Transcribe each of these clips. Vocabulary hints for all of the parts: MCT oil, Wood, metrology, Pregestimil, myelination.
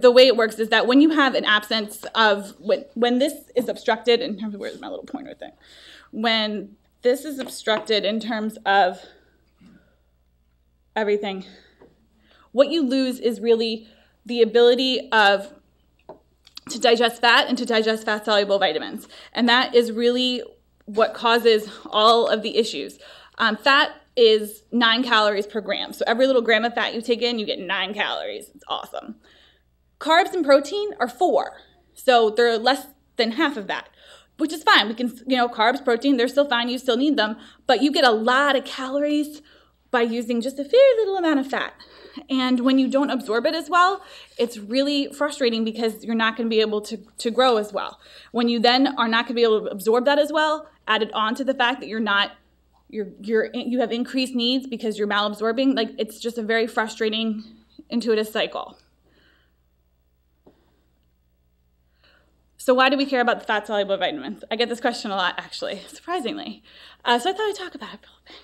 The way it works is that when you have an absence of, when this is obstructed in terms of, where's my little pointer thing? When this is obstructed in terms of everything, what you lose is really the ability of to digest fat and to digest fat-soluble vitamins. And that is really what causes all of the issues. Fat is 9 calories per gram. So every little gram of fat you take in, you get 9 calories. It's awesome. Carbs and protein are 4. So they're less than half of that, which is fine. We can, you know, carbs, protein, they're still fine. You still need them. But you get a lot of calories by using just a very little amount of fat. And when you don't absorb it as well, it's really frustrating because you're not going to be able to grow as well. When you then are not going to be able to absorb that as well, added on to the fact that you're not, you have increased needs because you're malabsorbing, like, it's just a very frustrating, intuitive cycle. So why do we care about the fat-soluble vitamins? I get this question a lot, actually, surprisingly. So I thought I'd talk about it a little bit.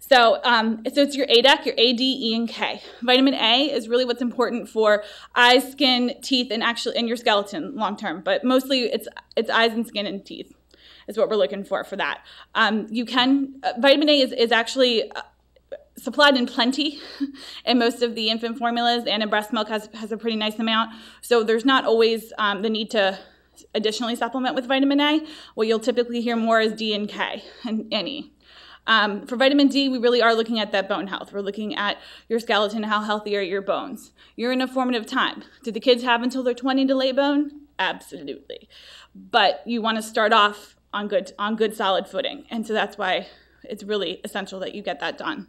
So it's your ADAC, your A, D, E, and K. Vitamin A is really what's important for eyes, skin, teeth, and actually in your skeleton long term. But mostly it's eyes and skin and teeth is what we're looking for that. You can vitamin A is actually supplied in plenty in most of the infant formulas, and in breast milk has a pretty nice amount. So there's not always the need to additionally supplement with vitamin A. What you'll typically hear more is D and K and E. For vitamin D, we really are looking at that bone health. We're looking at your skeleton, how healthy are your bones. You're in a formative time. Do the kids have until they're 20 to lay bone? Absolutely. But you want to start off on good solid footing. And so that's why it's really essential that you get that done.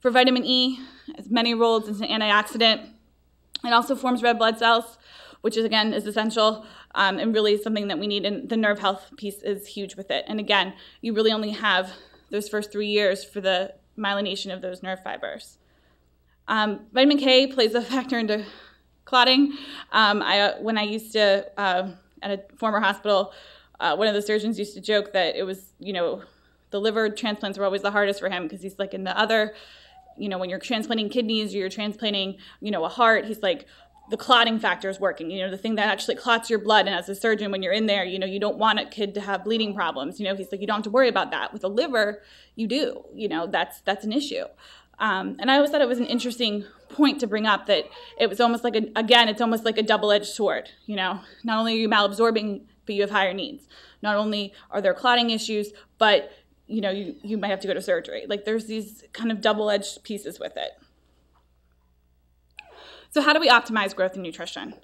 For vitamin E, as many roles, it's an antioxidant. It also forms red blood cells, which is, again, is essential and really something that we need. And the nerve health piece is huge with it. And again, you really only have those first 3 years for the myelination of those nerve fibers. Vitamin K plays a factor into clotting. When I used to, at a former hospital, one of the surgeons used to joke that it was, you know, the liver transplants were always the hardest for him because he's like, in the other, you know, when you're transplanting kidneys or you're transplanting, you know, a heart, he's like, the clotting factor is working, you know, the thing that actually clots your blood. And as a surgeon, when you're in there, you know, you don't want a kid to have bleeding problems. You know, he's like, you don't have to worry about that. With the liver, you do, you know, that's an issue. And I always thought it was an interesting point to bring up that it was almost like, again, it's almost like a double-edged sword, you know. Not only are you malabsorbing, but you have higher needs. Not only are there clotting issues, but, you know, you might have to go to surgery. Like, there's these kind of double-edged pieces with it. So how do we optimize growth and nutrition?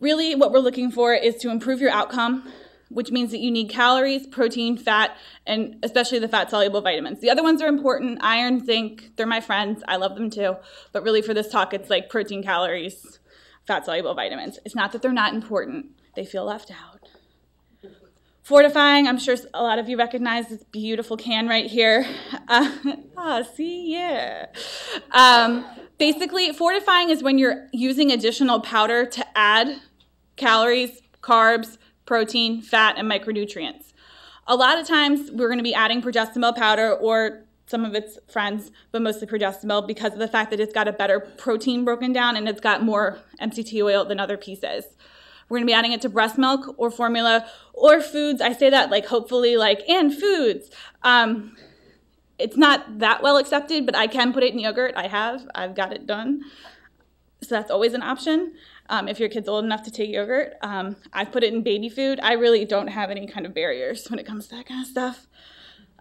Really, what we're looking for is to improve your outcome, which means that you need calories, protein, fat, and especially the fat-soluble vitamins. The other ones are important, iron, zinc, they're my friends, I love them too. But really for this talk, it's like protein, calories, fat-soluble vitamins. It's not that they're not important, they feel left out. Fortifying, I'm sure a lot of you recognize this beautiful can right here. See, yeah. Basically, fortifying is when you're using additional powder to add calories, carbs, protein, fat, and micronutrients. A lot of times, we're going to be adding Pregestimil powder or some of its friends, but mostly Pregestimil because of the fact that it's got a better protein broken down and it's got more MCT oil than other pieces. We're going to be adding it to breast milk or formula or foods. I say that like hopefully like, and foods. It's not that well accepted, but I can put it in yogurt. I've got it done. So that's always an option if your kid's old enough to take yogurt. I've put it in baby food. I really don't have any kind of barriers when it comes to that kind of stuff.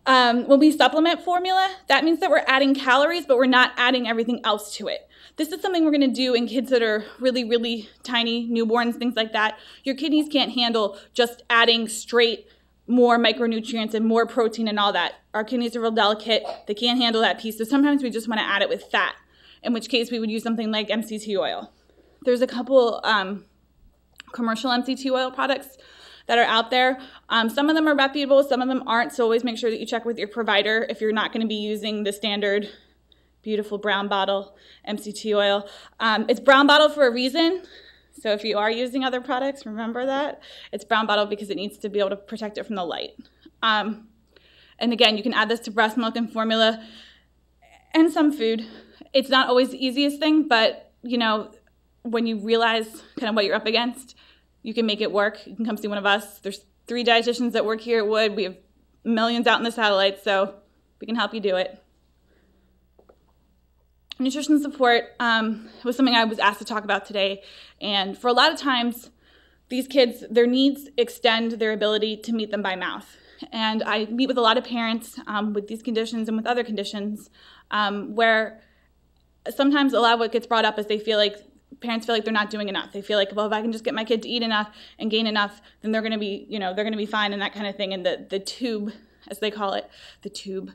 When we supplement formula, that means that we're adding calories, but we're not adding everything else to it. This is something we're going to do in kids that are really, really tiny, newborns, things like that. Your kidneys can't handle just adding straight more micronutrients and more protein and all that. Our kidneys are real delicate. They can't handle that piece. So sometimes we just want to add it with fat, in which case we would use something like MCT oil. There's a couple commercial MCT oil products that are out there. Some of them are reputable, some of them aren't, so always make sure that you check with your provider if you're not gonna be using the standard beautiful brown bottle MCT oil. It's brown bottle for a reason, so if you are using other products, remember that. It's brown bottle because it needs to be able to protect it from the light. And again, you can add this to breast milk and formula and some food. It's not always the easiest thing, but you know, when you realize kind of what you're up against, you can make it work. You can come see one of us. There's 3 dietitians that work here at Wood. We have millions out in the satellites, so we can help you do it. Nutrition support was something I was asked to talk about today. And for a lot of times, these kids, their needs extend their ability to meet them by mouth. And I meet with a lot of parents with these conditions and with other conditions where sometimes a lot of what gets brought up is they feel like, parents feel like they're not doing enough. They feel like, well, if I can just get my kid to eat enough and gain enough, then they're going to be, you know, they're going to be fine and that kind of thing. And the tube, as they call it, the tube,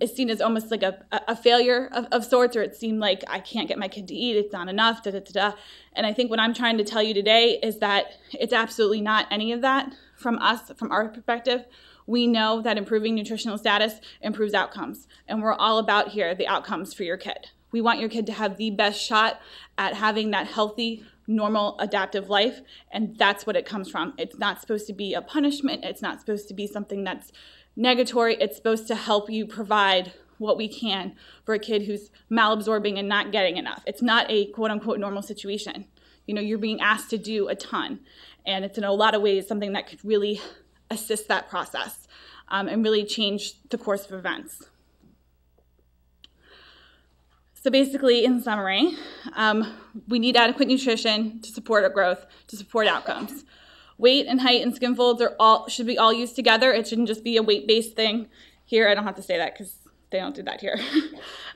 is seen as almost like a failure of sorts, or it seemed like I can't get my kid to eat, it's not enough, da-da-da-da. And I think what I'm trying to tell you today is that it's absolutely not any of that from us, from our perspective. We know that improving nutritional status improves outcomes, and we're all about here the outcomes for your kid. We want your kid to have the best shot at having that healthy, normal, adaptive life, and that's what it comes from. It's not supposed to be a punishment. It's not supposed to be something that's negatory. It's supposed to help you provide what we can for a kid who's malabsorbing and not getting enough. It's not a quote-unquote normal situation. You know, you're being asked to do a ton, and it's in a lot of ways something that could really assist that process and really change the course of events. So basically, in summary, we need adequate nutrition to support our growth, to support outcomes. Weight and height and skin folds are should be all used together. It shouldn't just be a weight-based thing. Here, I don't have to say that because they don't do that here.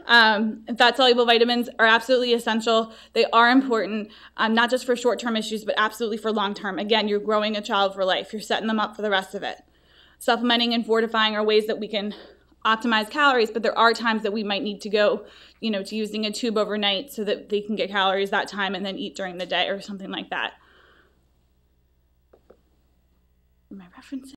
Fat-soluble vitamins are absolutely essential. They are important, not just for short-term issues, but absolutely for long-term. Again, you're growing a child for life. You're setting them up for the rest of it. Supplementing and fortifying are ways that we can optimize calories, but there are times that we might need to go, you know, to using a tube overnight so that they can get calories that time and then eat during the day or something like that. Am I referencing?